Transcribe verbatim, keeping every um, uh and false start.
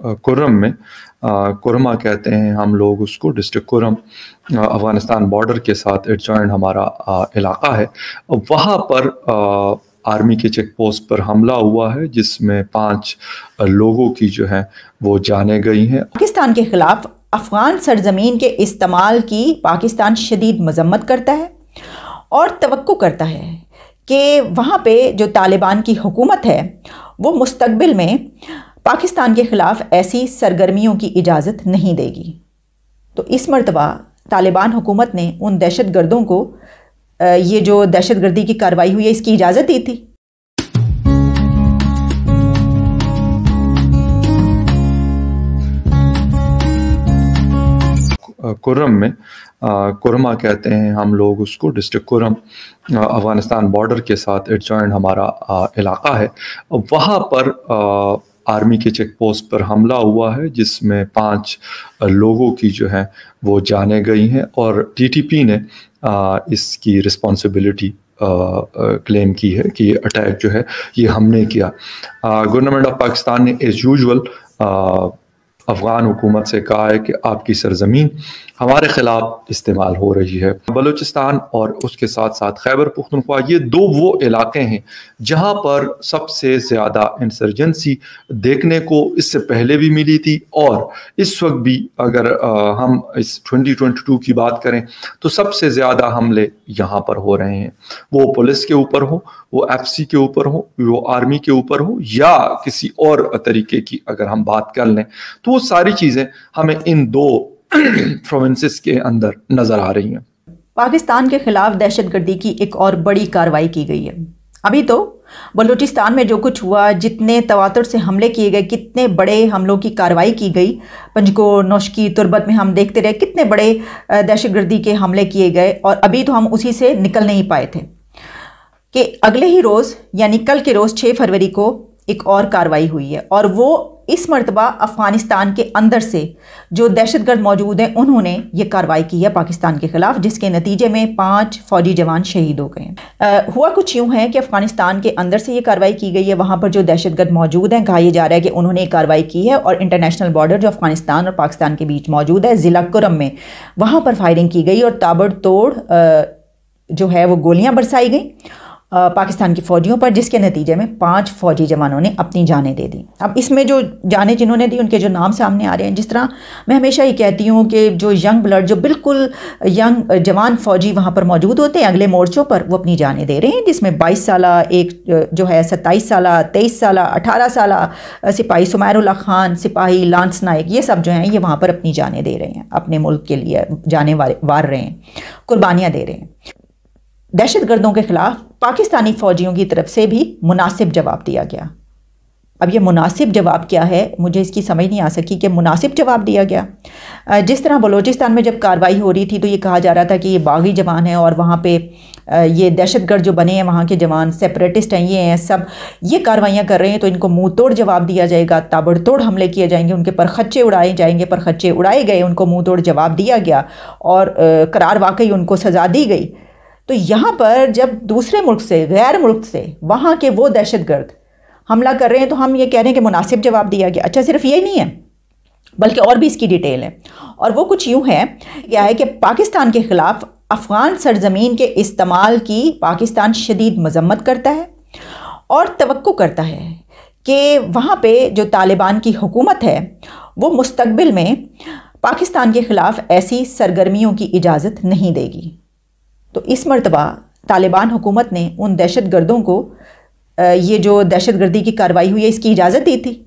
कुर्रम में, कुर्मा कहते हैं हम लोग उसको, डिस्ट्रिक्ट कुर्रम अफगानिस्तान बॉर्डर के साथ एडजॉइंट हमारा आ, इलाका है। वहाँ पर आ, आर्मी के चेक पोस्ट पर हमला हुआ है जिसमें पांच लोगों की जो है वो जाने गई हैं। पाकिस्तान के खिलाफ अफगान सरजमीन के इस्तेमाल की पाकिस्तान शदीद मजम्मत करता है और तवक्को करता है कि वहाँ पे जो तालिबान की हुकूमत है वो मुस्तकबिल में पाकिस्तान के खिलाफ ऐसी सरगर्मियों की इजाज़त नहीं देगी। तो इस मरतबा तालिबान हुकूमत ने उन दहशत गर्दों को ये जो दहशतगर्दी की कार्रवाई हुई है इसकी इजाज़त दी थी। कुर्रम में, कुर्मा कहते हैं हम लोग उसको, डिस्ट्रिक्ट कुर्रम अफगानिस्तान बॉर्डर के साथ एडजॉइंट हमारा आ, इलाका है। वहाँ पर आ, आर्मी के चेक पोस्ट पर हमला हुआ है जिसमें पांच लोगों की जो है वो जाने गई हैं और टीटीपी ने आ, इसकी रिस्पॉन्सिबिलिटी क्लेम की है कि ये अटैक जो है ये हमने किया। गवर्नमेंट ऑफ पाकिस्तान ने एज यूजल अफ़गान हुकूमत से कहा है कि आपकी सरजमीन हमारे ख़िलाफ़ इस्तेमाल हो रही है। बलूचिस्तान और उसके साथ साथ खैबर पख्तूनख्वा, ये दो वो इलाके हैं जहाँ पर सबसे ज़्यादा इंसर्जेंसी देखने को इससे पहले भी मिली थी और इस वक्त भी अगर आ, हम इस दो हज़ार बाईस की बात करें तो सबसे ज़्यादा हमले यहाँ पर हो रहे हैं। वो पुलिस के ऊपर हो, वो एफ सी के ऊपर हो, वो आर्मी के ऊपर हो या किसी और तरीके की अगर हम बात कर लें तो वो सारी चीजें हमें इन दो प्रोविंसेस के अंदर नजर आ रही हैं। पाकिस्तान के खिलाफ दहशतगर्दी की एक और बड़ी कार्रवाई की गई है। अभी तो बलूचिस्तान में जो कुछ हुआ, जितने तवातुर से हमले किए गए, कितने बड़े हमलों की कार्रवाई की गई, पंजकोट, नोशकी, तुरबत में हम देखते रहे कितने बड़े दहशतगर्दी के हमले किए गए और अभी तो हम उसी से निकल नहीं पाए थे कि अगले ही रोज़ यानी कल के रोज़ छः फरवरी को एक और कार्रवाई हुई है और वो इस मरतबा अफ़गानिस्तान के अंदर से जो दहशतगर्द मौजूद हैं उन्होंने ये कार्रवाई की है पाकिस्तान के ख़िलाफ़, जिसके नतीजे में पांच फ़ौजी जवान शहीद हो गए हैं। हुआ कुछ यूँ है कि अफ़गानिस्तान के अंदर से ये कार्रवाई की गई है, वहाँ पर जो दहशतगर्द मौजूद हैं कहा यह जा रहा है कि उन्होंने कार्रवाई की है और इंटरनेशनल बॉर्डर जो अफ़गानिस्तान और पाकिस्तान के बीच मौजूद है ज़िला कुर्रम में, वहाँ पर फायरिंग की गई और ताबड़तोड़ जो है वो गोलियां बरसाई गई पाकिस्तान के फ़ौजियों पर, जिसके नतीजे में पांच फ़ौजी जवानों ने अपनी जानें दे दी। अब इसमें जो जानें जिन्होंने दी उनके जो नाम सामने आ रहे हैं, जिस तरह मैं हमेशा ये कहती हूँ कि जो यंग ब्लड, जो बिल्कुल यंग जवान फ़ौजी वहाँ पर मौजूद होते हैं अगले मोर्चों पर, वो अपनी जानें दे रहे हैं, जिसमें बाईस साल, एक जो है सत्ताईस साल, तेईस साल, अठारह साल सिपाही सुमरल्ला खान, सिपाही लांस नायक, ये सब जो हैं ये वहाँ पर अपनी जानें दे रहे हैं, अपने मुल्क के लिए जानें वार रहे हैं, कुर्बानियाँ दे रहे हैं। दहशतगर्दों के ख़िलाफ़ पाकिस्तानी फ़ौजियों की तरफ से भी मुनासिब जवाब दिया गया। अब ये मुनासिब जवाब क्या है, मुझे इसकी समझ नहीं आ सकी कि मुनासिब जवाब दिया गया। जिस तरह बलूचिस्तान में जब कार्रवाई हो रही थी तो ये कहा जा रहा था कि ये बागी जवान हैं और वहाँ पे ये दहशतगर्द जो बने हैं वहाँ के जवान सेपरेटिस्ट हैं, ये हैं सब, ये कार्रवाइयाँ कर रहे हैं तो इनको मुँह तोड़ जवाब दिया जाएगा, ताबड़तोड़ हमले किए जाएंगे, उनके पर खच्चे उड़ाए जाएंगे। पर खच्चे उड़ाए गए, उनको मुँह तोड़ जवाब दिया गया और करार वाकई उनको सज़ा दी गई। तो यहाँ पर जब दूसरे मुल्क से, गैर मुल्क से वहाँ के वो दहशतगर्द हमला कर रहे हैं तो हम ये कह रहे हैं कि मुनासिब जवाब दिया गया। अच्छा, सिर्फ ये नहीं है बल्कि और भी इसकी डिटेल है और वो कुछ यूँ है क्या है कि पाकिस्तान के ख़िलाफ़ अफ़गान सरजमीन के इस्तेमाल की पाकिस्तान शदीद मजम्मत करता है और तवक्को करता है कि वहाँ पर जो तालिबान की हुकूमत है वो मुस्तकबिल में पाकिस्तान के ख़िलाफ़ ऐसी सरगर्मियों की इजाज़त नहीं देगी। तो इस मरतबा तालिबान हुकूमत ने उन दहशतगर्दों को ये जो दहशतगर्दी की कार्रवाई हुई है इसकी इजाज़त दी थी।